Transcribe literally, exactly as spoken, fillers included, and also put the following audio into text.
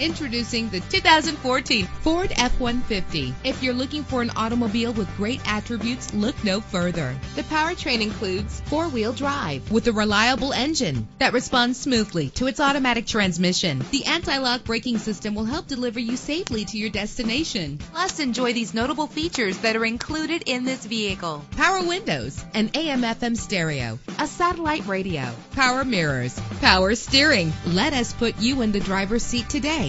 Introducing the two thousand fourteen Ford F one fifty. If you're looking for an automobile with great attributes, look no further. The powertrain includes four-wheel drive with a reliable engine that responds smoothly to its automatic transmission. The anti-lock braking system will help deliver you safely to your destination. Plus, enjoy these notable features that are included in this vehicle: power windows, an A M F M stereo, a satellite radio, power mirrors, power steering. Let us put you in the driver's seat today.